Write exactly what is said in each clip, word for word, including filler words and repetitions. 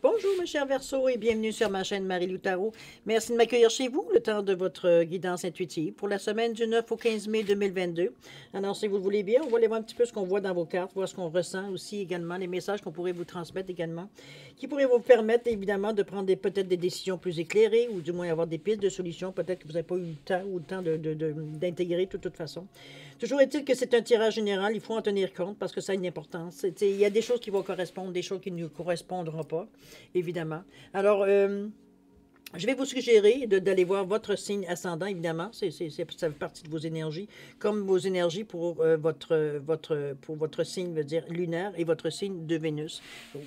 Bonjour mes chers Verseaux et bienvenue sur ma chaîne Marie-Lou Tarot. Merci de m'accueillir chez vous le temps de votre guidance intuitive pour la semaine du neuf au quinze mai deux mille vingt-deux. Alors si vous le voulez bien, on va aller voir un petit peu ce qu'on voit dans vos cartes, voir ce qu'on ressent aussi également, les messages qu'on pourrait vous transmettre également, qui pourraient vous permettre évidemment de prendre peut-être des décisions plus éclairées ou du moins avoir des pistes de solutions, peut-être que vous n'avez pas eu le temps ou le temps de, de, de, d'intégrer de toute, toute façon. Toujours est-il que c'est un tirage général, il faut en tenir compte parce que ça a une importance. Il y a des choses qui vont correspondre, des choses qui ne correspondront pas. Évidemment. Alors, euh, je vais vous suggérer d'aller voir votre signe ascendant, évidemment. C'est, c'est, c'est, ça fait partie de vos énergies, comme vos énergies pour, euh, votre, votre, pour votre signe, veut dire lunaire, et votre signe de Vénus,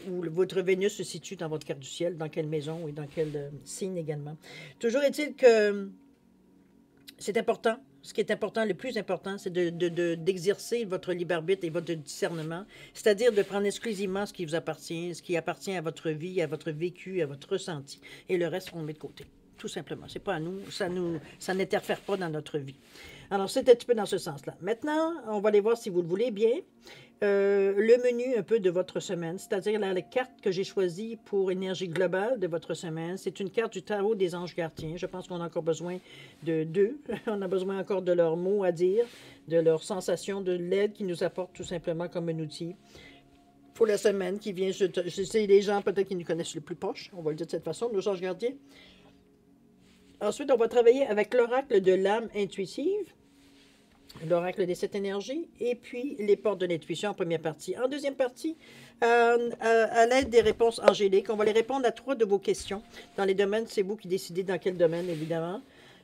où votre Vénus se situe dans votre carte du ciel, dans quelle maison et dans quel euh, signe également. Toujours est-il que c'est important. Ce qui est important, le plus important, c'est de, de, de, d'exercer votre libre-arbitre et votre discernement, c'est-à-dire de prendre exclusivement ce qui vous appartient, ce qui appartient à votre vie, à votre vécu, à votre ressenti, et le reste, on le met de côté, tout simplement. C'est pas à nous, ça nous, ça n'interfère pas dans notre vie. Alors, c'est un petit peu dans ce sens-là. Maintenant, on va aller voir, si vous le voulez bien, euh, le menu un peu de votre semaine, c'est-à-dire la, la carte que j'ai choisie pour énergie globale de votre semaine. C'est une carte du tarot des anges gardiens. Je pense qu'on a encore besoin de d'eux. On a besoin encore de leurs mots à dire, de leurs sensations, de l'aide qu'ils nous apportent tout simplement comme un outil pour la semaine qui vient. Je, je sais les gens peut-être qui nous connaissent le plus proche, on va le dire de cette façon, nos anges gardiens. Ensuite, on va travailler avec l'oracle de l'âme intuitive, l'oracle des sept énergies, et puis les portes de l'intuition en première partie. En deuxième partie, euh, à, à l'aide des réponses angéliques, on va les répondre à trois de vos questions. Dans les domaines, c'est vous qui décidez dans quel domaine, évidemment.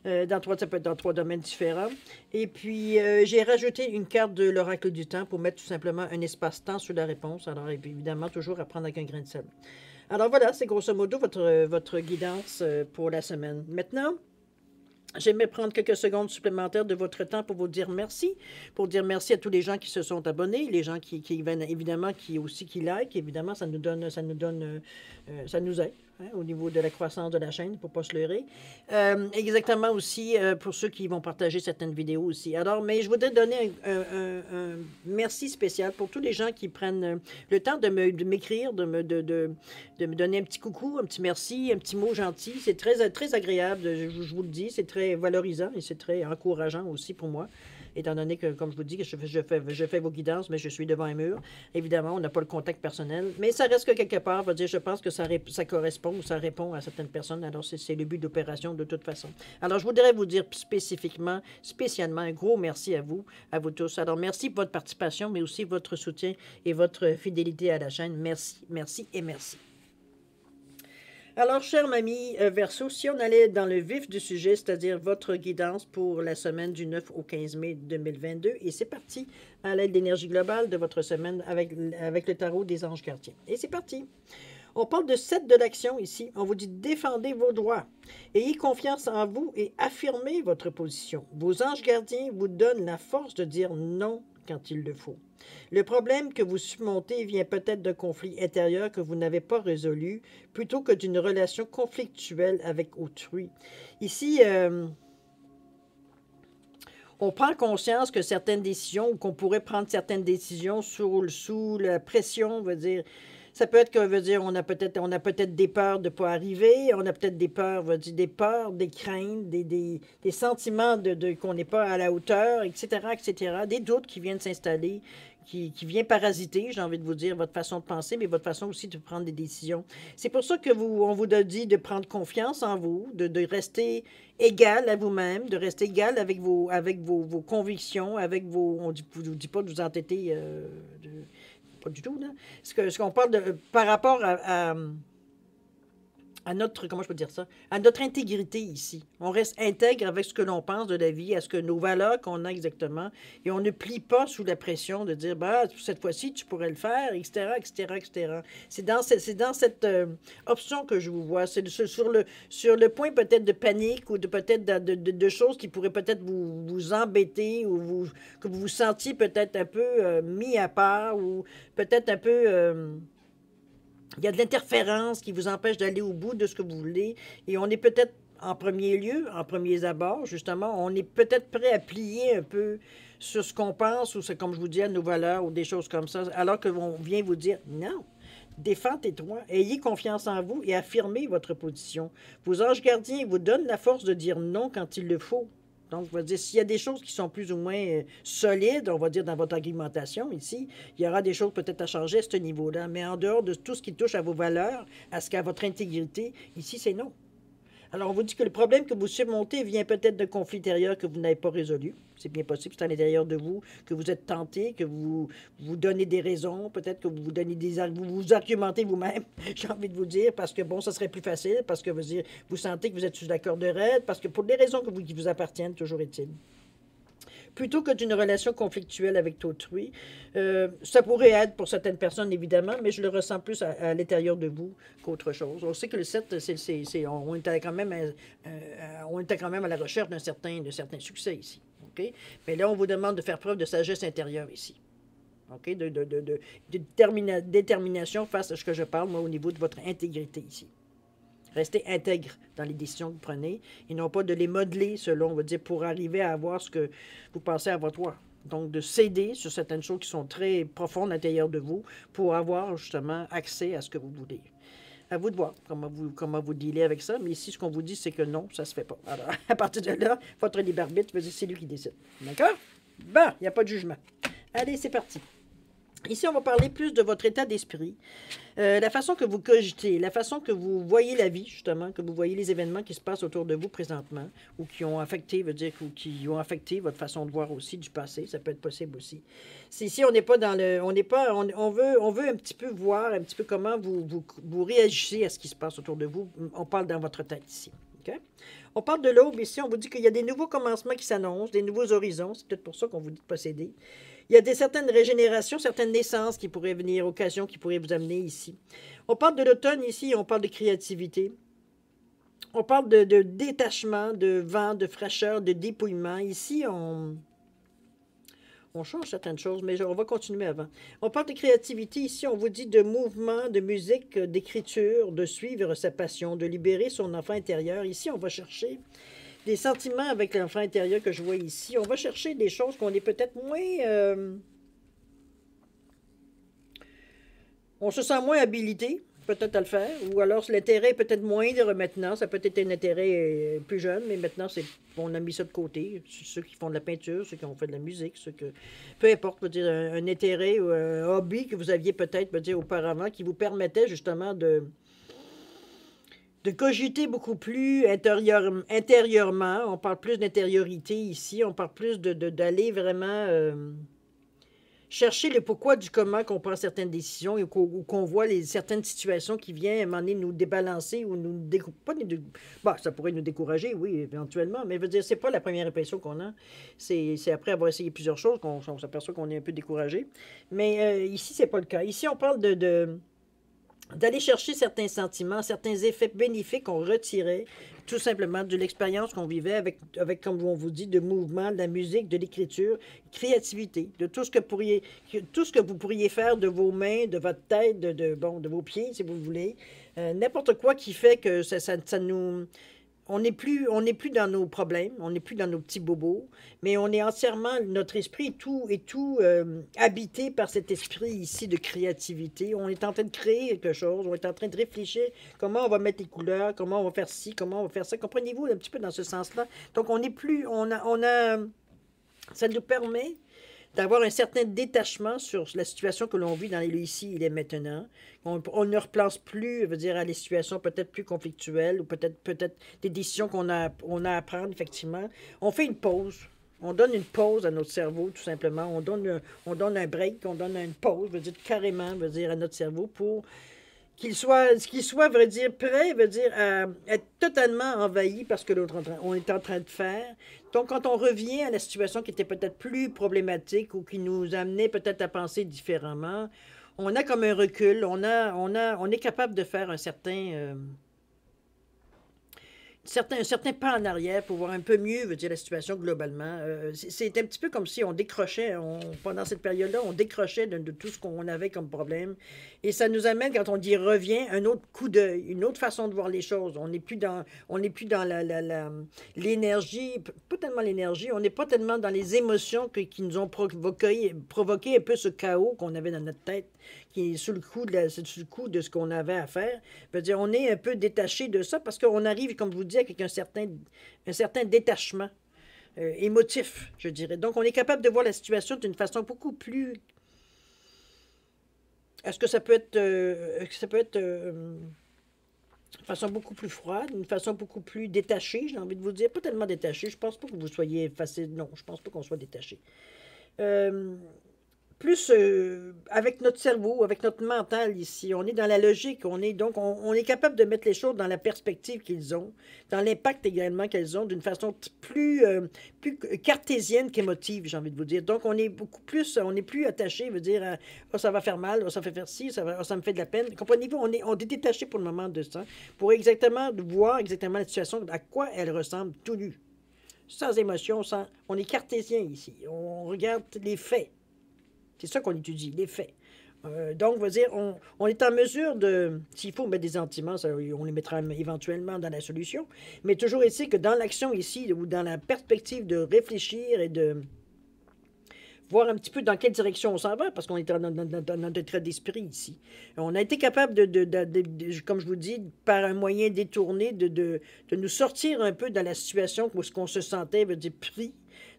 Euh, dans trois, ça peut être dans trois domaines différents. Et puis, euh, j'ai rajouté une carte de l'oracle du temps pour mettre tout simplement un espace-temps sur la réponse. Alors, évidemment, toujours à prendre avec un grain de sel. Alors, voilà, c'est grosso modo votre, votre guidance pour la semaine. Maintenant, j'aimerais prendre quelques secondes supplémentaires de votre temps pour vous dire merci, pour dire merci à tous les gens qui se sont abonnés, les gens qui, qui évidemment, qui aussi qui like, évidemment, ça nous donne, ça nous donne, euh, ça nous aide. Hein, au niveau de la croissance de la chaîne, pour ne pas se leurrer. Euh, exactement aussi euh, pour ceux qui vont partager certaines vidéos aussi. Alors, mais je voudrais donner un, un, un, un merci spécial pour tous les gens qui prennent le temps de m'écrire, de me, de, de, de me donner un petit coucou, un petit merci, un petit mot gentil. C'est très, très agréable, je, je vous le dis, c'est très valorisant et c'est très encourageant aussi pour moi. Étant donné que, comme je vous dis, que je, je, fais, je fais vos guidances, mais je suis devant un mur. Évidemment, on n'a pas le contact personnel. Mais ça reste que quelque part, va dire, je pense que ça, ré, ça correspond ou ça répond à certaines personnes. Alors, c'est le but d'opération de toute façon. Alors, je voudrais vous dire spécifiquement, spécialement, un gros merci à vous, à vous tous. Alors, merci pour votre participation, mais aussi votre soutien et votre fidélité à la chaîne. Merci, merci et merci. Alors, chers amis Verseaux, si on allait dans le vif du sujet, c'est-à-dire votre guidance pour la semaine du neuf au quinze mai deux mille vingt-deux, et c'est parti à l'aide d'énergie globale de votre semaine avec, avec le tarot des anges gardiens. Et c'est parti! On parle de sept de l'action ici. On vous dit défendez vos droits, ayez confiance en vous et affirmez votre position. Vos anges gardiens vous donnent la force de dire non quand il le faut. Le problème que vous surmontez vient peut-être d'un conflit intérieur que vous n'avez pas résolu, plutôt que d'une relation conflictuelle avec autrui. Ici, euh, on prend conscience que certaines décisions, ou qu'on pourrait prendre certaines décisions sous, sous la pression, on va dire. Ça peut être que, veut dire, on a peut-être on a peut-être des peurs de ne pas arriver, on a peut-être des peurs, veut dire, des peurs, des craintes, des, des, des sentiments de, de, qu'on n'est pas à la hauteur, et cetera, et cetera, des doutes qui viennent s'installer, qui, qui viennent parasiter, j'ai envie de vous dire, votre façon de penser, mais votre façon aussi de prendre des décisions. C'est pour ça que vous, on vous a dit de prendre confiance en vous, de, de rester égal à vous-même, de rester égal avec vos, avec vos, vos convictions, avec vos... On ne vous dit pas de vous entêter... Euh, de, Pas du tout, là. Ce que, ce qu'on parle de, par rapport à, à, à notre, comment je peux dire ça, à notre intégrité ici. On reste intègre avec ce que l'on pense de la vie, à ce que nos valeurs qu'on a exactement, et on ne plie pas sous la pression de dire, bah, cette fois-ci, tu pourrais le faire, et cetera, et cetera, et cetera. C'est dans, ce, c'est dans cette euh, option que je vous vois. C'est sur le, sur le point peut-être de panique ou de peut-être de, de, de, de choses qui pourraient peut-être vous, vous embêter ou vous, que vous vous sentiez peut-être un peu euh, mis à part ou peut-être un peu... Euh, il y a de l'interférence qui vous empêche d'aller au bout de ce que vous voulez. Et on est peut-être, en premier lieu, en premiers abords, justement, on est peut-être prêt à plier un peu sur ce qu'on pense ou, c'est comme je vous dis, à nos valeurs ou des choses comme ça, alors qu'on vient vous dire « Non, Défendez-vous, ayez confiance en vous et affirmez votre position. Vos anges gardiens vous donnent la force de dire non quand il le faut. Donc, on va dire, s'il y a des choses qui sont plus ou moins euh, solides, on va dire, dans votre argumentation ici, il y aura des choses peut-être à changer à ce niveau-là. Mais en dehors de tout ce qui touche à vos valeurs, à ce qu'à votre intégrité, ici, c'est non. Alors, on vous dit que le problème que vous surmontez vient peut-être de conflits intérieurs que vous n'avez pas résolus. C'est bien possible, c'est à l'intérieur de vous que vous êtes tenté, que vous vous donnez des raisons, peut-être que vous vous donnez des vous, vous argumentez vous-même, j'ai envie de vous dire, parce que bon, ça serait plus facile, parce que vous, vous sentez que vous êtes sur la corde raide, parce que pour des raisons que vous, qui vous appartiennent, toujours est-il. Plutôt que d'une relation conflictuelle avec autrui, euh, ça pourrait être pour certaines personnes, évidemment, mais je le ressens plus à, à l'intérieur de vous qu'autre chose. On sait que le sept, c'est, c'est, c'est, on, on, était quand même à, euh, on était quand même à la recherche d'un certain, d'un certain succès ici. Okay? Mais là, on vous demande de faire preuve de sagesse intérieure ici. Okay? De, de, de, de, de détermina, détermination face à ce que je parle, moi, au niveau de votre intégrité ici. Restez intègre dans les décisions que vous prenez et non pas de les modeler, selon, on va dire, pour arriver à avoir ce que vous pensez à votre voix. Donc, de céder sur certaines choses qui sont très profondes à l'intérieur de vous pour avoir, justement, accès à ce que vous voulez. À vous de voir comment vous, comment vous dealez avec ça. Mais ici, ce qu'on vous dit, c'est que non, ça ne se fait pas. Alors, à partir de là, votre libre arbitre, c'est lui qui décide. D'accord? Bon, il n'y a pas de jugement. Allez, c'est parti. Ici, on va parler plus de votre état d'esprit, euh, la façon que vous cogitez, la façon que vous voyez la vie, justement, que vous voyez les événements qui se passent autour de vous présentement, ou qui ont affecté, veut dire, ou qui ont affecté votre façon de voir aussi du passé, ça peut être possible aussi. Ici, on n'est pas dans le, on n'est pas, on, on veut, on veut un petit peu voir, un petit peu comment vous, vous, vous réagissez à ce qui se passe autour de vous. On parle dans votre tête ici. Okay? On parle de l'aube ici, on vous dit qu'il y a des nouveaux commencements qui s'annoncent, des nouveaux horizons, c'est peut-être pour ça qu'on vous dit de posséder. Il y a des, certaines régénérations, certaines naissances qui pourraient venir, occasions qui pourraient vous amener ici. On parle de l'automne ici, on parle de créativité. On parle de, de détachement, de vent, de fraîcheur, de dépouillement. Ici, on, on change certaines choses, mais on va continuer avant. On parle de créativité ici, on vous dit de mouvement, de musique, d'écriture, de suivre sa passion, de libérer son enfant intérieur. Ici, on va chercher des sentiments avec l'enfant intérieur que je vois ici. On va chercher des choses qu'on est peut-être moins... Euh, on se sent moins habilité, peut-être, à le faire. Ou alors, l'intérêt est peut-être moindre maintenant. Ça peut être un intérêt plus jeune, mais maintenant, c'est on a mis ça de côté. Ceux qui font de la peinture, ceux qui ont fait de la musique, ceux que... Peu importe, peut-être un, un intérêt ou un hobby que vous aviez peut-être, peut-être auparavant, qui vous permettait justement de... de cogiter beaucoup plus intérieure, intérieurement. On parle plus d'intériorité ici. On parle plus de, de, d'aller vraiment euh, chercher le pourquoi du comment qu'on prend certaines décisions et qu'on, ou qu'on voit les, certaines situations qui viennent à un moment donné nous débalancer ou nous décourager. Bon, ça pourrait nous décourager, oui, éventuellement, mais je veux dire, c'est pas la première impression qu'on a. C'est, c'est après avoir essayé plusieurs choses qu'on on s'aperçoit qu'on est un peu découragé. Mais euh, ici, c'est pas le cas. Ici, on parle de... de d'aller chercher certains sentiments, certains effets bénéfiques qu'on retirait tout simplement de l'expérience qu'on vivait avec, avec, comme on vous dit, de mouvement, de la musique, de l'écriture, créativité, de tout ce que pourriez, tout ce que vous pourriez faire de vos mains, de votre tête, de, de, bon, de vos pieds, si vous voulez, euh, n'importe quoi qui fait que ça, ça, ça nous... On n'est plus, on n'est plus dans nos problèmes, on n'est plus dans nos petits bobos, mais on est entièrement, notre esprit est tout, est tout euh, habité par cet esprit ici de créativité. On est en train de créer quelque chose, on est en train de réfléchir comment on va mettre les couleurs, comment on va faire ci, comment on va faire ça. Comprenez-vous un petit peu dans ce sens-là? Donc, on n'est plus, on a, on a, ça nous permet d'avoir un certain détachement sur la situation que l'on vit dans les ici et les maintenant. On, on ne replace plus, veut dire, à des situations peut-être plus conflictuelles ou peut-être peut-être des décisions qu'on a, on a à prendre, effectivement. On fait une pause. On donne une pause à notre cerveau, tout simplement. On donne, on donne un break, on donne une pause, veut dire, carrément, veut dire, à notre cerveau pour... Qu'il soit, qu'il soit, veut dire, prêt, veut dire, à être totalement envahi par ce que l'autre on est en train de faire. Donc, quand on revient à la situation qui était peut-être plus problématique ou qui nous amenait peut-être à penser différemment, on a comme un recul, on, a, on, a, on est capable de faire un certain... Euh, Certains, un certain pas en arrière pour voir un peu mieux, veut dire, la situation globalement. Euh, c'est un petit peu comme si on décrochait, on, pendant cette période-là, on décrochait de, de tout ce qu'on avait comme problème. Et ça nous amène, quand on dit « revient », un autre coup d'œil, une autre façon de voir les choses. On n'est plus dans, on n'est plus dans la, la, la, l'énergie, pas tellement l'énergie, on n'est pas tellement dans les émotions que, qui nous ont provoqué, provoqué un peu ce chaos qu'on avait dans notre tête, qui est sous le coup de, la, sous le coup de ce qu'on avait à faire. Je veux dire, on est un peu détaché de ça parce qu'on arrive, comme je vous dis, avec un certain, un certain détachement euh, émotif, je dirais. Donc, on est capable de voir la situation d'une façon beaucoup plus... Est-ce que ça peut être... Euh, ça peut être... Euh, de façon beaucoup plus froide, d'une façon beaucoup plus détachée, j'ai envie de vous dire, pas tellement détachée, je pense pas que vous soyez facile, non, je pense pas qu'on soit détaché. Euh, plus euh, avec notre cerveau, avec notre mental ici, on est dans la logique, on est donc, on, on est capable de mettre les choses dans la perspective qu'ils ont, dans l'impact également qu'elles ont, d'une façon plus, euh, plus cartésienne qu'émotive, j'ai envie de vous dire. Donc, on est beaucoup plus, on n'est plus attaché, veut dire, à, oh, ça va faire mal, oh, ça fait faire ci, ça, va, oh, ça me fait de la peine. Comprenez-vous, on est, on est détaché pour le moment de ça, pour exactement voir exactement la situation, à quoi elle ressemble tout nu, sans émotion, sans, on est cartésien ici, on regarde les faits. C'est ça qu'on étudie, les faits. Euh, donc, on va dire, on, on est en mesure de... S'il faut mettre des sentiments, ça, on les mettra éventuellement dans la solution. Mais toujours ici que dans l'action ici, ou dans la perspective de réfléchir et de voir un petit peu dans quelle direction on s'en va, parce qu'on est dans notre état d'esprit ici. On a été capable, de, de, de, de, de, comme je vous dis, par un moyen détourné, de, de, de nous sortir un peu de la situation où ce qu'on se sentait, veut dire, pris,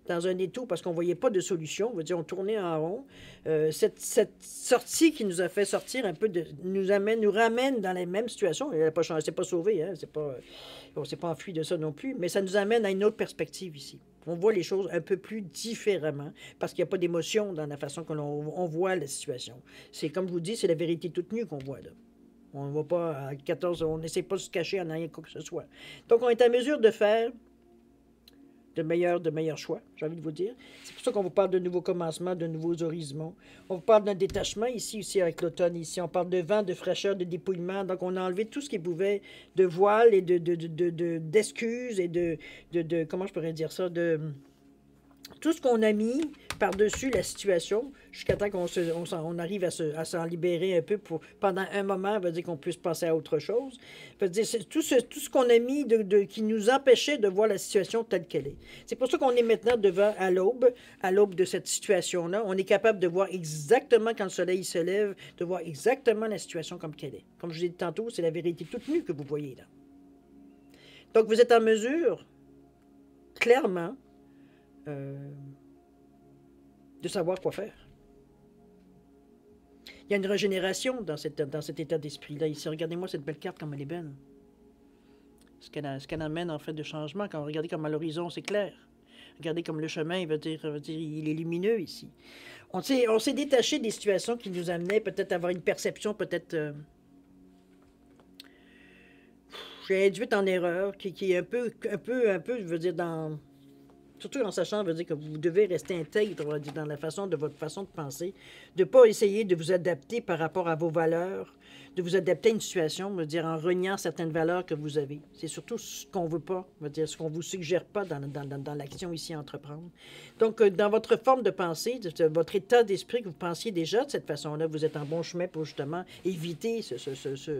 dans un étau parce qu'on ne voyait pas de solution, on va dire, on tournait en rond. Euh, cette, cette sortie qui nous a fait sortir un peu, de, nous, amène, nous ramène dans la même situation. Elle n'a pas changé, elle ne s'est pas sauvée, hein, c'est pas, on ne s'est pas enfui de ça non plus, mais ça nous amène à une autre perspective ici. On voit les choses un peu plus différemment parce qu'il n'y a pas d'émotion dans la façon que l'on voit la situation. C'est comme je vous dis, c'est la vérité toute nue qu'on voit là. On ne voit pas à quatorze, on n'essaie pas de se cacher en rien quoi que ce soit. Donc on est en mesure de faire de meilleurs, de meilleurs choix, j'ai envie de vous dire. C'est pour ça qu'on vous parle de nouveaux commencements, de nouveaux horizons. On vous parle d'un détachement ici, aussi avec l'automne ici. On parle de vent, de fraîcheur, de dépouillement. Donc, on a enlevé tout ce qui pouvait de voiles et de, de, de, de, de, d'excuses et de, de, de... Comment je pourrais dire ça? De... Tout ce qu'on a mis par-dessus la situation, jusqu'à temps qu'on se, on on arrive à s'en libérer un peu pour, pendant un moment, veut dire qu'on puisse passer à autre chose. Veut dire, tout ce, tout ce qu'on a mis de, de, qui nous empêchait de voir la situation telle qu'elle est. C'est pour ça qu'on est maintenant devant à l'aube, à l'aube de cette situation-là. On est capable de voir exactement quand le soleil se lève, de voir exactement la situation comme qu'elle est. Comme je vous ai dit tantôt, c'est la vérité toute nue que vous voyez là. Donc, vous êtes en mesure, clairement, Euh, de savoir quoi faire. Il y a une régénération dans, cette, dans cet état d'esprit-là. Ici, regardez-moi cette belle carte, comme elle est belle. Ce qu'elle qu amène, en fait, de changement. Quand regardez comme à l'horizon, c'est clair. Regardez comme le chemin, il veut dire, veut dire il est lumineux ici. On s'est détaché des situations qui nous amenaient peut-être à avoir une perception, peut-être... Euh, j'ai induite en erreur, qui, qui est un peu, un peu, un peu, je veux dire, dans... Surtout en sachant, veut dire que vous devez rester intègre dans la façon de votre façon de penser, de ne pas essayer de vous adapter par rapport à vos valeurs, de vous adapter à une situation, veut dire en reniant certaines valeurs que vous avez. C'est surtout ce qu'on ne veut pas, veut dire ce qu'on ne vous suggère pas dans, dans, dans, dans l'action ici à entreprendre. Donc, dans votre forme de pensée, votre état d'esprit que vous pensiez déjà de cette façon-là, vous êtes en bon chemin pour justement éviter ce, ce, ce, ce,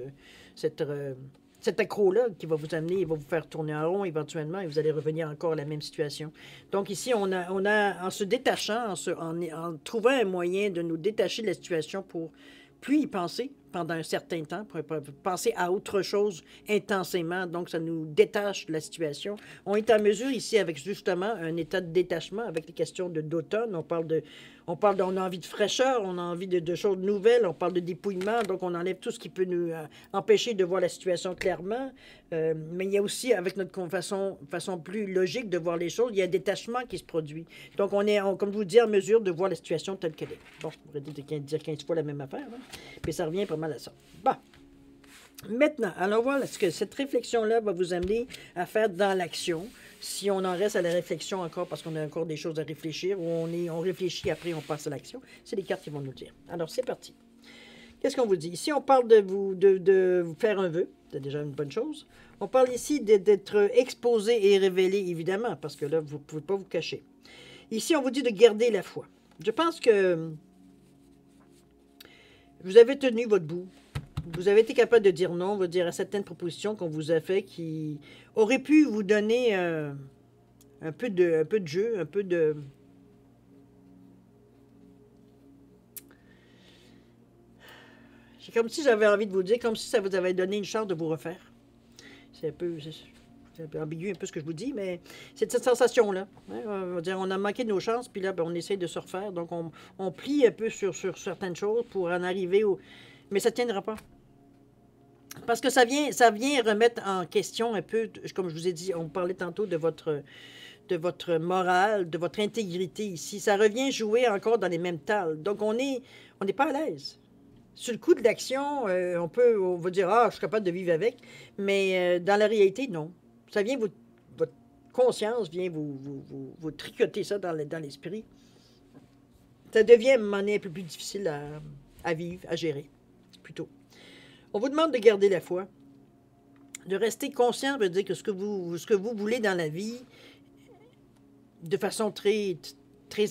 cette... Euh, cet accro-là qui va vous amener, il va vous faire tourner en rond éventuellement et vous allez revenir encore à la même situation. Donc ici, on a, on a en se détachant, en, se, en, en trouvant un moyen de nous détacher de la situation pour plus y penser pendant un certain temps, pour, pour penser à autre chose intensément, donc ça nous détache de la situation. On est en mesure ici avec justement un état de détachement, avec les questions d'automne, on parle de... On parle de, on a envie de fraîcheur, on a envie de, de choses nouvelles, on parle de dépouillement, donc on enlève tout ce qui peut nous euh, empêcher de voir la situation clairement. Euh, mais il y a aussi, avec notre façon, façon plus logique de voir les choses, il y a un détachement qui se produit. Donc on est, on, comme je vous dis, en mesure de voir la situation telle qu'elle est. Bon, je pourrais dire, dire quinze fois la même affaire, hein, mais ça revient pas mal à ça. Bon. Maintenant, allons voir ce que cette réflexion-là va vous amener à faire dans l'action. Si on en reste à la réflexion encore, parce qu'on a encore des choses à réfléchir, ou on, est, on réfléchit, après on passe à l'action, c'est les cartes qui vont nous dire. Alors, c'est parti. Qu'est-ce qu'on vous dit? Ici, on parle de vous, de, de vous faire un vœu, c'est déjà une bonne chose. On parle ici d'être exposé et révélé, évidemment, parce que là, vous ne pouvez pas vous cacher. Ici, on vous dit de garder la foi. Je pense que vous avez tenu votre bout. Vous avez été capable de dire non, on va dire à certaines propositions qu'on vous a faites qui auraient pu vous donner euh, un, peu de, un peu de jeu, un peu de... C'est comme si j'avais envie de vous dire, comme si ça vous avait donné une chance de vous refaire. C'est un peu, c'est un peu ambigu, un peu ce que je vous dis, mais c'est cette sensation-là. Hein? On a manqué de nos chances, puis là, ben, on essaie de se refaire. Donc, on, on plie un peu sur, sur certaines choses pour en arriver au... Mais ça ne tiendra pas. Parce que ça vient, ça vient remettre en question un peu, comme je vous ai dit, on parlait tantôt de votre, de votre morale, de votre intégrité ici. Ça revient jouer encore dans les mêmes tales. Donc, on n'est on n'est pas à l'aise. Sur le coup de l'action, euh, on peut on va dire « Ah, je suis capable de vivre avec », mais euh, dans la réalité, non. Ça vient vous, votre conscience vient vous, vous, vous, vous tricoter ça dans l'esprit. Ça devient à un moment donné un peu plus difficile à, à vivre, à gérer, plutôt. On vous demande de garder la foi, de rester conscient, veut dire que ce que vous, ce que vous voulez dans la vie, de façon très... très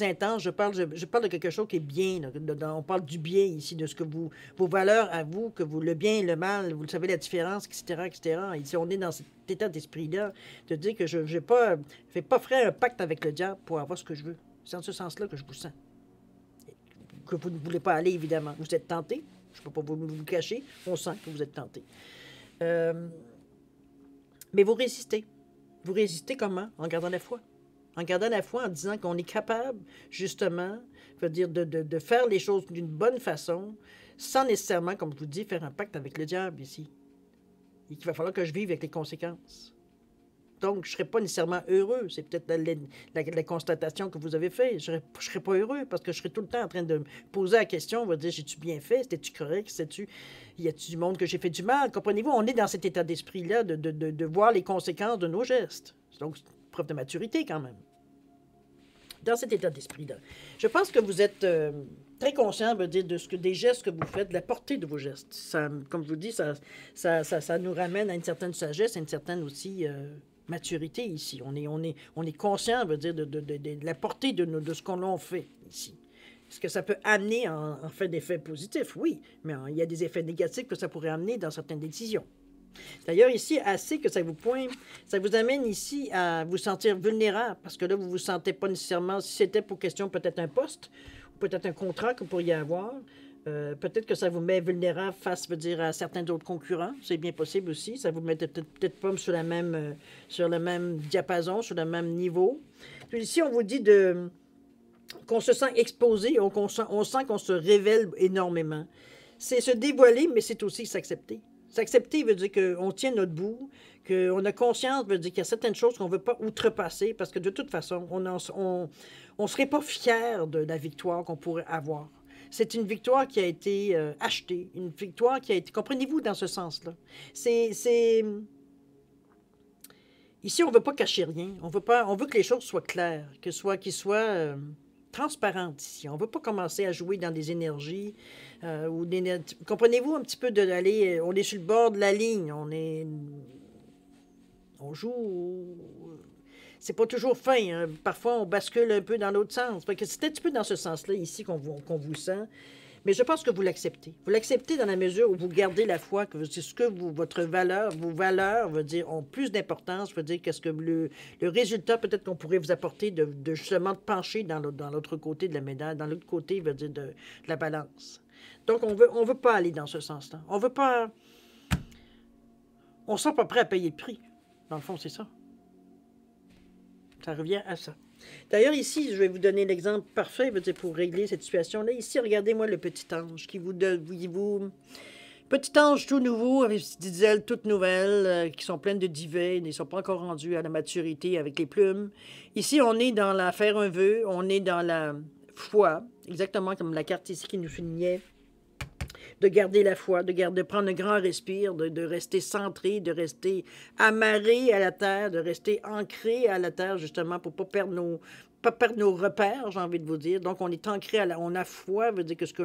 intense, je parle, je, je parle de quelque chose qui est bien, là, de, de, on parle du bien ici, de ce que vous, vos valeurs à vous, que vous, le bien, le mal, vous le savez, la différence, et cetera, et cetera. Et si on est dans cet état d'esprit-là, de dire que je ne pas, fais pas faire un pacte avec le diable pour avoir ce que je veux. C'est en ce sens-là que je vous sens. Que vous ne voulez pas aller, évidemment. Vous êtes tenté, je ne peux pas vous, vous le cacher, on sent que vous êtes tenté. Euh, mais vous résistez. Vous résistez comment? En gardant la foi. En gardant la foi, en disant qu'on est capable, justement, je veux dire, de, de, de faire les choses d'une bonne façon, sans nécessairement, comme je vous dis, faire un pacte avec le diable ici. Et qu'il va falloir que je vive avec les conséquences. Donc, je ne serai pas nécessairement heureux. C'est peut-être la, la, la constatation que vous avez faite. Je ne serai, serai pas heureux parce que je serai tout le temps en train de me poser la question, on va dire, j'ai-tu bien fait? C'était-tu correct? C'était-tu... Y a-tu du monde que j'ai fait du mal? Comprenez-vous, on est dans cet état d'esprit-là de, de, de, de voir les conséquences de nos gestes. Donc, preuve de maturité quand même. Dans cet état d'esprit-là. Je pense que vous êtes euh, très conscient de, de ce que, des gestes que vous faites, de la portée de vos gestes. Ça, comme je vous dis, ça, ça, ça, ça nous ramène à une certaine sagesse, à une certaine aussi euh, maturité ici. On est, on est, on est conscient de, de, de, de, de la portée de, nos, de ce qu'on fait ici. Est-ce que ça peut amener en, en fait d'effets positifs? Oui, mais en, il y a des effets négatifs que ça pourrait amener dans certaines décisions. D'ailleurs, ici, assez que ça vous pointe, ça vous amène ici à vous sentir vulnérable, parce que là, vous ne vous sentez pas nécessairement, si c'était pour question peut-être un poste, ou peut-être un contrat que vous pourriez avoir, euh, peut-être que ça vous met vulnérable face, veut dire, à certains d'autres concurrents, c'est bien possible aussi, ça vous met peut-être peut-être pas sur la même, euh, sur le même diapason, sur le même niveau. Puis ici, on vous dit de qu'on se sent exposé, on, on sent, on sent qu'on se révèle énormément. C'est se dévoiler, mais c'est aussi s'accepter. S'accepter veut dire qu'on tient notre bout, qu'on a conscience, veut dire qu'il y a certaines choses qu'on ne veut pas outrepasser, parce que de toute façon, on ne serait pas fier de la victoire qu'on pourrait avoir. C'est une victoire qui a été euh, achetée, une victoire qui a été... Comprenez-vous dans ce sens-là? C'est... Ici, on ne veut pas cacher rien. On veut, pas... on veut que les choses soient claires, qu'ils soient... Qu'ils soient euh... transparente ici. On ne veut pas commencer à jouer dans des énergies euh, ou des... Comprenez-vous un petit peu de l'aller... On est sur le bord de la ligne. On est... On joue... C'est pas toujours fin. Hein. Parfois, on bascule un peu dans l'autre sens. C'est un petit peu dans ce sens-là, ici, qu'on vous, qu'on vous sent. Mais je pense que vous l'acceptez. Vous l'acceptez dans la mesure où vous gardez la foi, que c'est ce que vous, votre valeur, vos valeurs, veut dire, ont plus d'importance, veut dire qu'est-ce que le, le résultat peut-être qu'on pourrait vous apporter de, de justement de pencher dans l'autre côté de la médaille, dans l'autre côté, veut dire, de, de la balance. Donc, on veut, on veut pas aller dans ce sens-là. On veut pas... On ne sent pas prêt à payer le prix. Dans le fond, c'est ça. Ça revient à ça. D'ailleurs, ici, je vais vous donner l'exemple parfait pour régler cette situation-là. Ici, regardez-moi le petit ange qui vous donne... Vous... Petit ange tout nouveau, avec des ailes toutes nouvelles, euh, qui sont pleines de divets, ne sont pas encore rendus à la maturité avec les plumes. Ici, on est dans la faire un vœu, on est dans la foi, exactement comme la carte ici qui nous soulignait, de garder la foi, de, garder, de prendre un grand respire, de, de rester centré, de rester amarré à la terre, de rester ancré à la terre, justement, pour ne pas perdre nos, pas perdre nos repères, j'ai envie de vous dire. Donc, on est ancré à la... On a foi, veut dire que ce que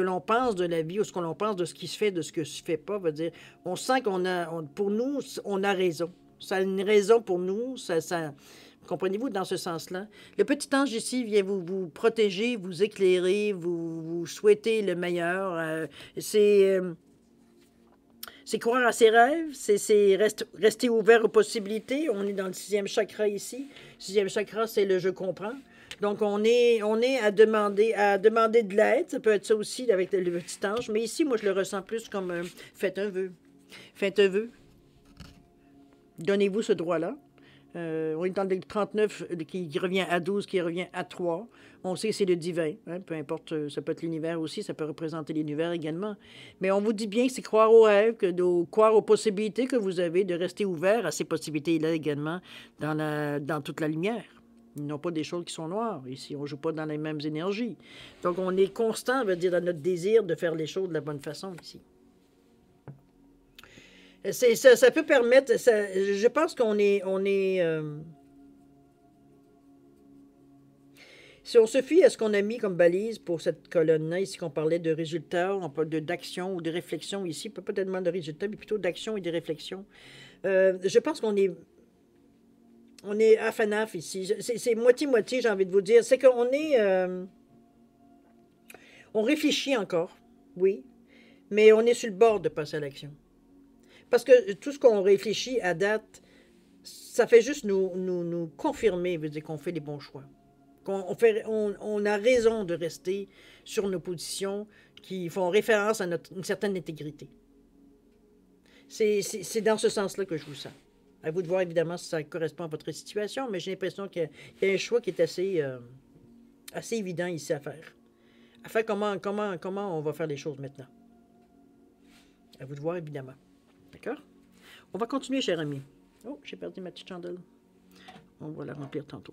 l'on pense de la vie ou ce que l'on pense de ce qui se fait, de ce qui se fait pas, veut dire, on sent qu'on a... On, pour nous, on a raison. Ça a une raison pour nous, ça... ça comprenez-vous dans ce sens-là? Le petit ange ici vient vous, vous protéger, vous éclairer, vous, vous souhaiter le meilleur. Euh, c'est euh, croire à ses rêves, c'est rest, rester ouvert aux possibilités. On est dans le sixième chakra ici. Le sixième chakra, c'est le « je comprends ». Donc, on est, on est à, demander, à demander de l'aide. Ça peut être ça aussi avec le petit ange. Mais ici, moi, je le ressens plus comme euh, faites un vœu. Faites un vœu. Donnez-vous ce droit-là. Euh, on est dans le trente-neuf qui revient à douze, qui revient à trois. On sait que c'est le divin. Hein, peu importe, ça peut être l'univers aussi, ça peut représenter l'univers également. Mais on vous dit bien que c'est croire aux rêves, que de, croire aux possibilités que vous avez, de rester ouvert à ces possibilités-là également dans, la, dans toute la lumière. Ils n'ont pas des choses qui sont noires. Ici, on ne joue pas dans les mêmes énergies. Donc, on est constant, on va dire, dans notre désir de faire les choses de la bonne façon ici. Ça, ça peut permettre... Ça, je pense qu'on est... On est euh... Si on se fie à ce qu'on a mis comme balise pour cette colonne-là, ici qu'on parlait de résultats, on parle d'action ou de réflexion ici, pas tellement de résultats, mais plutôt d'action et de réflexion. Euh, je pense qu'on est... On est à fanaf ici. C'est moitié-moitié, j'ai envie de vous dire. C'est qu'on est... Euh, on réfléchit encore, oui, mais on est sur le bord de passer à l'action. Parce que tout ce qu'on réfléchit à date, ça fait juste nous, nous, nous confirmer, veut dire qu'on fait les bons choix. Qu'on, on fait, on, on a raison de rester sur nos positions qui font référence à notre, une certaine intégrité. C'est dans ce sens-là que je vous sens. À vous de voir, évidemment, si ça correspond à votre situation, mais j'ai l'impression qu'il y, y a un choix qui est assez, euh, assez évident ici à faire. À faire comment, comment, comment on va faire les choses maintenant. À vous de voir, évidemment. D'accord? On va continuer, cher ami. Oh, j'ai perdu ma petite chandelle. On va la remplir tantôt.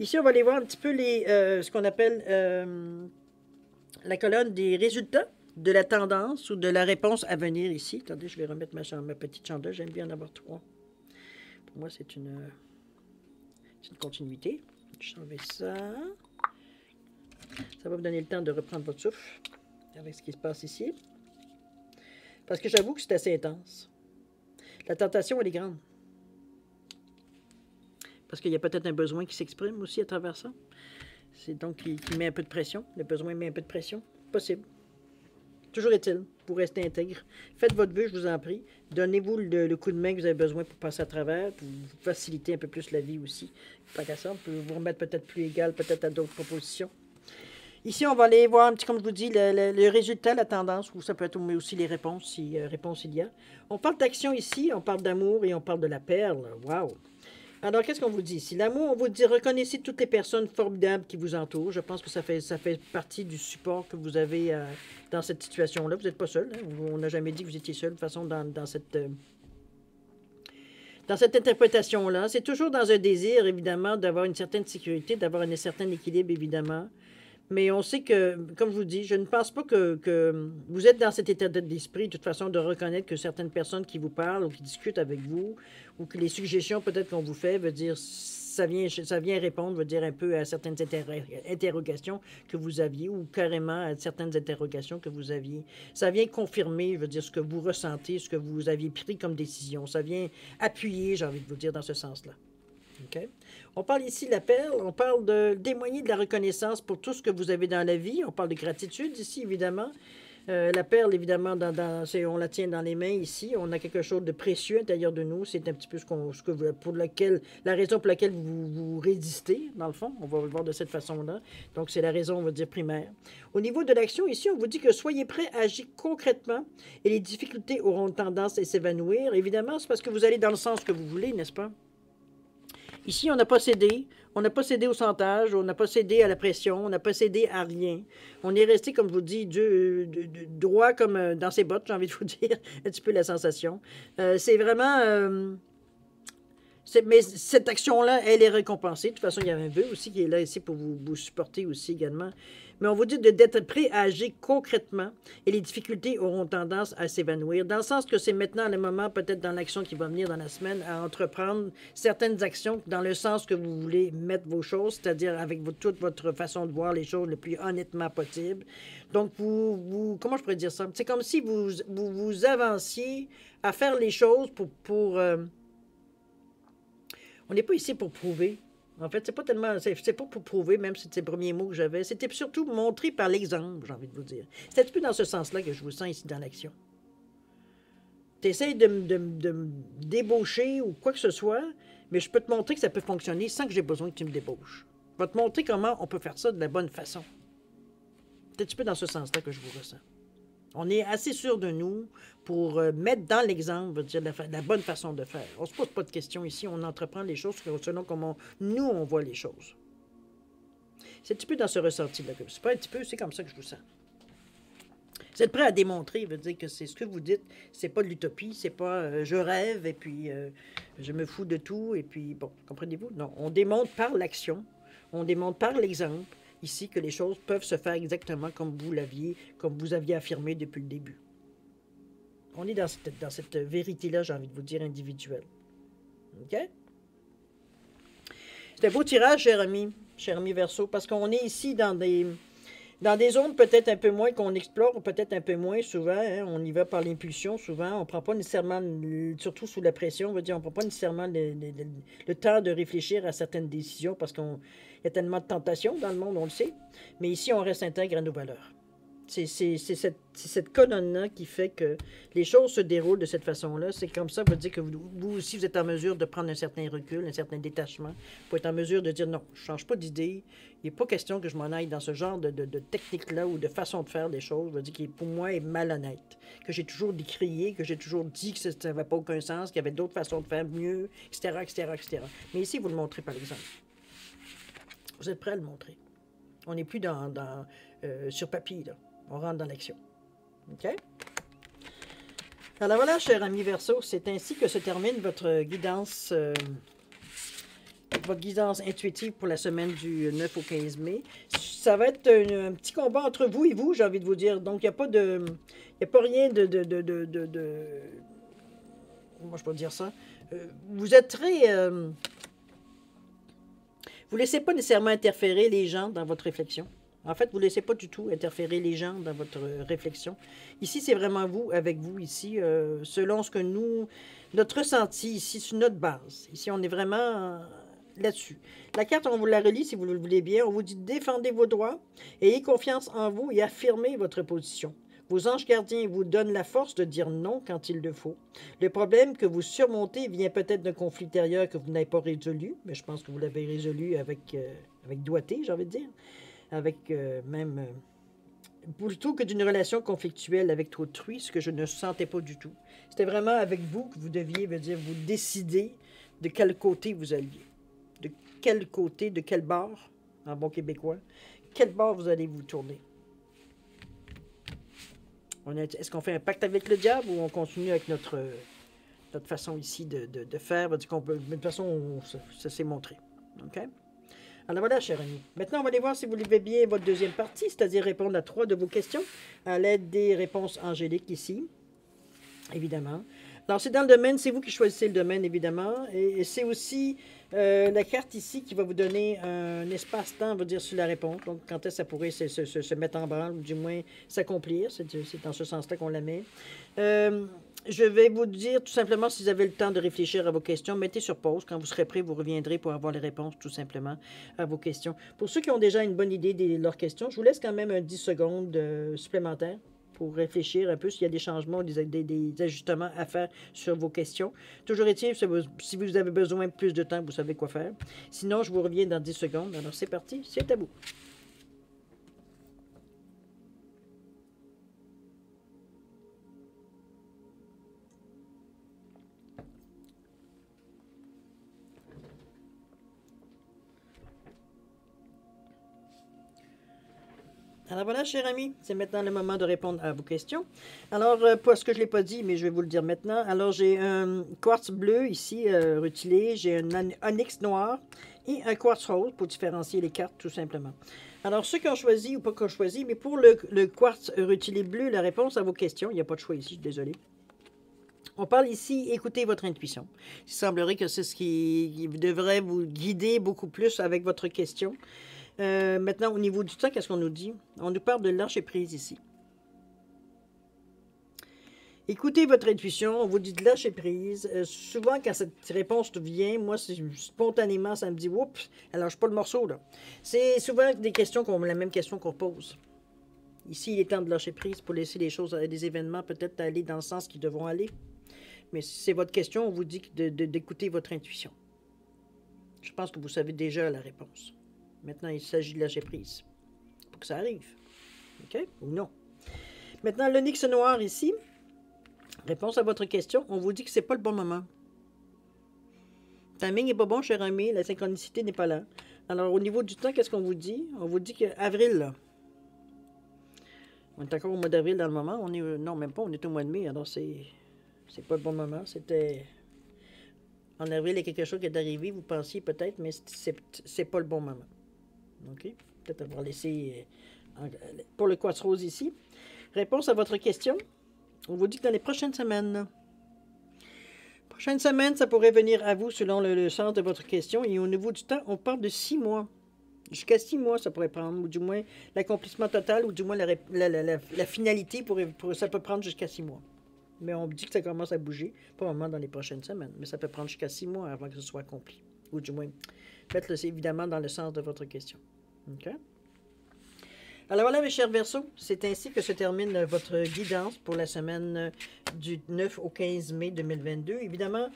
Ici, on va aller voir un petit peu les, euh, ce qu'on appelle euh, la colonne des résultats, de la tendance ou de la réponse à venir ici. Attendez, je vais remettre ma, ma petite chandelle. J'aime bien en avoir trois. Pour moi, c'est une, c'est une continuité. Je vais enlever ça. Ça va vous donner le temps de reprendre votre souffle avec ce qui se passe ici. Parce que j'avoue que c'est assez intense. La tentation, elle est grande. Parce qu'il y a peut-être un besoin qui s'exprime aussi à travers ça. C'est donc qui, qui met un peu de pression. Le besoin met un peu de pression. Possible. Toujours est-il, vous restez intègre. Faites votre vœu, je vous en prie. Donnez-vous le, le coup de main que vous avez besoin pour passer à travers, pour vous faciliter un peu plus la vie aussi. Pas qu'à ça, on peut vous remettre peut-être plus égal, peut-être à d'autres propositions. Ici, on va aller voir un petit, comme je vous dis, le, le, le résultat, la tendance, ou ça peut être mais aussi les réponses, si euh, réponse il y a. On parle d'action ici, on parle d'amour et on parle de la perle. Waouh! Alors, qu'est-ce qu'on vous dit ici? L'amour, on vous dit, reconnaissez toutes les personnes formidables qui vous entourent. Je pense que ça fait, ça fait partie du support que vous avez euh, dans cette situation-là. Vous n'êtes pas seul. Hein? On n'a jamais dit que vous étiez seul, de toute façon, dans, dans cette... Euh, Dans cette interprétation-là, c'est toujours dans un désir, évidemment, d'avoir une certaine sécurité, d'avoir un certain équilibre, évidemment. Mais on sait que, comme je vous dis, je ne pense pas que, que vous êtes dans cet état d'esprit, de toute façon, de reconnaître que certaines personnes qui vous parlent ou qui discutent avec vous, ou que les suggestions peut-être qu'on vous fait, veut dire, ça vient, ça vient répondre, veut dire un peu à certaines inter- interrogations que vous aviez, ou carrément à certaines interrogations que vous aviez. Ça vient confirmer, je veux dire, ce que vous ressentez, ce que vous aviez pris comme décision. Ça vient appuyer, j'ai envie de vous dire, dans ce sens-là. Okay. On parle ici de la perle, on parle de témoigner de la reconnaissance pour tout ce que vous avez dans la vie. On parle de gratitude ici, évidemment. Euh, la perle, évidemment, dans, dans, on la tient dans les mains ici. On a quelque chose de précieux à l'intérieur de nous. C'est un petit peu ce, qu'on, ce que vous, pour lequel, la raison pour laquelle vous, vous résistez, dans le fond. On va le voir de cette façon-là. Donc, c'est la raison, on va dire, primaire. Au niveau de l'action, ici, on vous dit que soyez prêts à agir concrètement et les difficultés auront tendance à s'évanouir. Évidemment, c'est parce que vous allez dans le sens que vous voulez, n'est-ce pas? Ici, on n'a pas cédé, on n'a pas cédé au chantage, on n'a pas cédé à la pression, on n'a pas cédé à rien. On est resté, comme je vous dis, du, du, du, droit comme dans ses bottes, j'ai envie de vous dire, un petit peu la sensation. Euh, c'est vraiment... Euh, mais cette action-là, elle est récompensée. De toute façon, il y a un vœu aussi qui est là ici pour vous, vous supporter aussi également. Mais on vous dit d'être prêt à agir concrètement et les difficultés auront tendance à s'évanouir, dans le sens que c'est maintenant le moment, peut-être dans l'action qui va venir dans la semaine, à entreprendre certaines actions dans le sens que vous voulez mettre vos choses, c'est-à-dire avec votre, toute votre façon de voir les choses le plus honnêtement possible. Donc, vous, vous comment je pourrais dire ça? C'est comme si vous, vous vous avanciez à faire les choses pour... pour euh, on n'est pas ici pour prouver. En fait, c'est pas tellement... C'est pas pour prouver, même si c'est les premiers mots que j'avais. C'était surtout montré par l'exemple, j'ai envie de vous dire. C'est un petit peu dans ce sens-là que je vous sens ici dans l'action. Tu essaies de me débaucher ou quoi que ce soit, mais je peux te montrer que ça peut fonctionner sans que j'ai besoin que tu me débauches. Je vais te montrer comment on peut faire ça de la bonne façon. C'est un petit peu dans ce sens-là que je vous ressens. On est assez sûr de nous pour mettre dans l'exemple la, la bonne façon de faire. On ne se pose pas de questions ici, on entreprend les choses selon comment nous, on voit les choses. C'est un petit peu dans ce ressenti-là. C'est pas un petit peu, c'est comme ça que je vous sens. Vous êtes prêt à démontrer, veut dire que c'est ce que vous dites, c'est pas de l'utopie, c'est pas euh, je rêve et puis euh, je me fous de tout et puis bon, comprenez-vous? Non, on démontre par l'action, on démontre par l'exemple ici que les choses peuvent se faire exactement comme vous l'aviez, comme vous aviez affirmé depuis le début. On est dans cette, dans cette vérité-là, j'ai envie de vous dire, individuelle. OK? C'est un beau tirage, cher ami, cher ami Verseaux, parce qu'on est ici dans des... Dans des zones peut-être un peu moins qu'on explore, peut-être un peu moins souvent, hein, on y va par l'impulsion souvent, on ne prend pas nécessairement, surtout sous la pression, on veut dire, on ne prend pas nécessairement le, le, le, le temps de réfléchir à certaines décisions parce qu'il y a tellement de tentations dans le monde, on le sait, mais ici on reste intègre à nos valeurs. C'est cette, cette colonne-là qui fait que les choses se déroulent de cette façon-là. C'est comme ça, on va dire que vous, vous aussi, vous êtes en mesure de prendre un certain recul, un certain détachement, pour être en mesure de dire non, je ne change pas d'idée, il n'est pas question que je m'en aille dans ce genre de, de, de technique-là ou de façon de faire des choses, je veux dire, qui pour moi est malhonnête, que j'ai toujours décrié, que j'ai toujours dit que ça n'avait pas aucun sens, qu'il y avait d'autres façons de faire mieux, et cetera, et cetera, et cetera. Mais ici, vous le montrez par exemple. Vous êtes prêt à le montrer. On n'est plus dans, dans, euh, sur papier, là. On rentre dans l'action. OK? Alors voilà, cher ami Verseaux, c'est ainsi que se termine votre guidance, euh, votre guidance intuitive pour la semaine du neuf au quinze mai. Ça va être un, un petit combat entre vous et vous, j'ai envie de vous dire. Donc, il n'y a pas de... Il n'y a pas rien de... de, de, de, de, de... Moi, je peux dire ça. Euh, vous êtes très... Euh... Vous ne laissez pas nécessairement interférer les gens dans votre réflexion. En fait, vous ne laissez pas du tout interférer les gens dans votre réflexion. Ici, c'est vraiment vous, avec vous, ici, euh, selon ce que nous... Notre ressenti, ici, c'est notre base. Ici, on est vraiment euh, là-dessus. La carte, on vous la relie, si vous le voulez bien. On vous dit « Défendez vos droits, ayez confiance en vous et affirmez votre position. » Vos anges gardiens vous donnent la force de dire non quand il le faut. Le problème que vous surmontez vient peut-être d'un conflit intérieur que vous n'avez pas résolu, mais je pense que vous l'avez résolu avec, euh, avec doigté, j'ai envie de dire. Avec euh, même, euh, plutôt que d'une relation conflictuelle avec autrui, ce que je ne sentais pas du tout. C'était vraiment avec vous que vous deviez, veut dire, vous décider de quel côté vous alliez. De quel côté, de quel bord, en bon québécois, quel bord vous allez vous tourner. Est-ce qu'on fait un pacte avec le diable ou on continue avec notre, notre façon ici de, de, de faire? De toute façon, on, ça, ça s'est montré. OK? Alors voilà, cher ami. Maintenant, on va aller voir si vous voulez bien votre deuxième partie, c'est-à-dire répondre à trois de vos questions à l'aide des réponses angéliques ici, évidemment. Alors, c'est dans le domaine, c'est vous qui choisissez le domaine, évidemment, et, et c'est aussi euh, la carte ici qui va vous donner un espace-temps, on va dire, sur la réponse, donc quand est-ce que ça pourrait se, se, se mettre en branle, ou du moins s'accomplir, c'est dans ce sens-là qu'on la met. Euh, Je vais vous dire tout simplement, si vous avez le temps de réfléchir à vos questions, mettez sur pause. Quand vous serez prêt, vous reviendrez pour avoir les réponses tout simplement à vos questions. Pour ceux qui ont déjà une bonne idée de leurs questions, je vous laisse quand même un dix secondes euh, supplémentaires pour réfléchir un peu s'il y a des changements, des, des, des ajustements à faire sur vos questions. Toujours est-il, si vous avez besoin de plus de temps, vous savez quoi faire. Sinon, je vous reviens dans dix secondes. Alors, c'est parti, c'est à vous. Alors voilà, cher ami, c'est maintenant le moment de répondre à vos questions. Alors, euh, parce que je ne l'ai pas dit, mais je vais vous le dire maintenant. Alors, j'ai un quartz bleu ici, euh, rutilé, j'ai un onyx noir et un quartz rose pour différencier les cartes, tout simplement. Alors, ceux qui ont choisi ou pas qui ont choisi, mais pour le, le quartz rutilé bleu, la réponse à vos questions, il n'y a pas de choix ici, je suis désolé. On parle ici, écoutez votre intuition. Il semblerait que c'est ce qui devrait vous guider beaucoup plus avec votre question. Euh, maintenant, au niveau du temps, qu'est-ce qu'on nous dit? On nous parle de lâcher prise ici. Écoutez votre intuition, on vous dit de lâcher prise. Euh, souvent, quand cette réponse vient, moi, spontanément, ça me dit « Oups, elle lâche pas le morceau, là ». C'est souvent des questions qu'on, la même question qu'on pose. Ici, il est temps de lâcher prise pour laisser les choses, les événements peut-être aller dans le sens qu'ils devront aller. Mais si c'est votre question, on vous dit d'écouter votre intuition. Je pense que vous savez déjà la réponse. Maintenant, il s'agit de lâcher prise pour que ça arrive. OK? Ou non. Maintenant, l'onyx noir ici. Réponse à votre question. On vous dit que ce n'est pas le bon moment. Le timing n'est pas bon, cher ami. La synchronicité n'est pas là. Alors, au niveau du temps, qu'est-ce qu'on vous dit? On vous dit qu'avril, là. On est encore au mois d'avril dans le moment. On est, non, même pas. On est au mois de mai. Alors, c'est pas le bon moment. C'était... En avril, il y a quelque chose qui est arrivé, vous pensiez peut-être, mais c'est pas le bon moment. OK? Peut-être avoir laissé... Pour le quartz rose ici. Réponse à votre question. On vous dit que dans les prochaines semaines... Prochaine semaine, ça pourrait venir à vous selon le, le sens de votre question. Et au niveau du temps, on parle de six mois. Jusqu'à six mois, ça pourrait prendre. Ou du moins, l'accomplissement total, ou du moins, la, la, la, la, la finalité, pourrait, pour, ça peut prendre jusqu'à six mois. Mais on dit que ça commence à bouger, pas vraiment dans les prochaines semaines. Mais ça peut prendre jusqu'à six mois avant que ce soit accompli. Ou du moins, faites-le évidemment dans le sens de votre question. OK? Alors voilà, mes chers Verseaux, c'est ainsi que se termine votre guidance pour la semaine du neuf au quinze mai deux mille vingt-deux. Évidemment,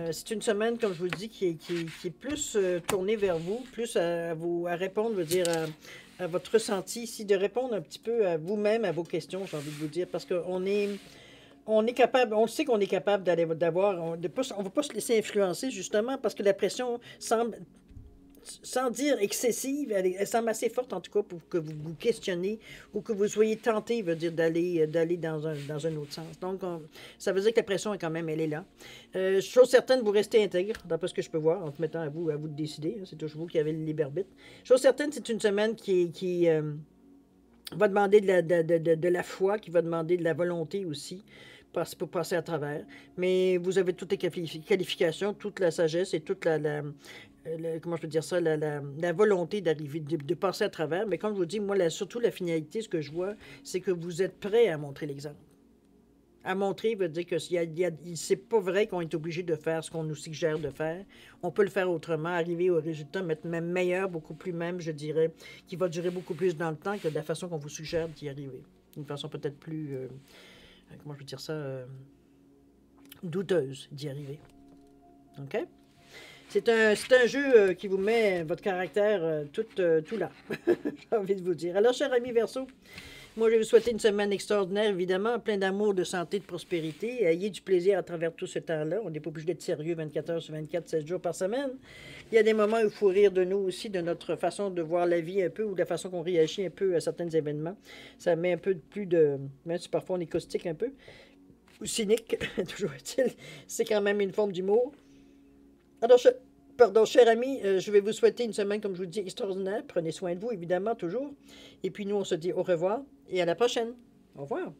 euh, c'est une semaine, comme je vous le dis, qui est, qui est, qui est plus euh, tournée vers vous, plus à, à vous à répondre, veut dire à, à votre ressenti ici, de répondre un petit peu à vous-même, à vos questions, j'ai envie de vous dire, parce qu'on est... On est capable, on sait qu'on est capable d'aller d'avoir, on ne va pas se laisser influencer justement parce que la pression semble, sans dire excessive, elle, elle semble assez forte en tout cas pour que vous vous questionniez ou que vous soyez tenté, veut dire, d'aller d'aller dans un, dans un autre sens. Donc, on, ça veut dire que la pression est quand même, elle est là. Euh, chose certaine, vous restez intègre, d'après ce que je peux voir, en se mettant à vous, à vous de décider. Hein, c'est toujours vous qui avez le libre-arbitre. Chose certaine, c'est une semaine qui... qui euh, va demander de la, de, de, de la foi, qui va demander de la volonté aussi pour passer à travers. Mais vous avez toutes les qualifications, toute la sagesse et toute la, la, la comment je peux dire ça, la, la, la volonté d'arriver, de, de passer à travers. Mais comme je vous dis, moi, la, surtout la finalité, ce que je vois, c'est que vous êtes prêts à montrer l'exemple. À montrer veut dire que c'est pas vrai qu'on est obligé de faire ce qu'on nous suggère de faire. On peut le faire autrement, arriver au résultat même meilleur, beaucoup plus même, je dirais, qui va durer beaucoup plus dans le temps que de la façon qu'on vous suggère d'y arriver. Une façon peut-être plus, euh, comment je veux dire ça, euh, douteuse d'y arriver. OK? C'est un, un jeu euh, qui vous met votre caractère euh, tout, euh, tout là, j'ai envie de vous dire. Alors, cher ami Verseaux, moi, je vais vous souhaiter une semaine extraordinaire, évidemment, plein d'amour, de santé, de prospérité. Ayez du plaisir à travers tout ce temps-là. On n'est pas obligé d'être sérieux vingt-quatre heures sur vingt-quatre, sept jours par semaine. Il y a des moments où il faut rire de nous aussi, de notre façon de voir la vie un peu, ou de la façon qu'on réagit un peu à certains événements. Ça met un peu plus de... Même si parfois on est caustique un peu, ou cynique, toujours est-il, c'est quand même une forme d'humour. Alors, je... Pardon, cher ami, euh, je vais vous souhaiter une semaine, comme je vous dis, extraordinaire. Prenez soin de vous, évidemment, toujours. Et puis, nous, on se dit au revoir et à la prochaine. Au revoir.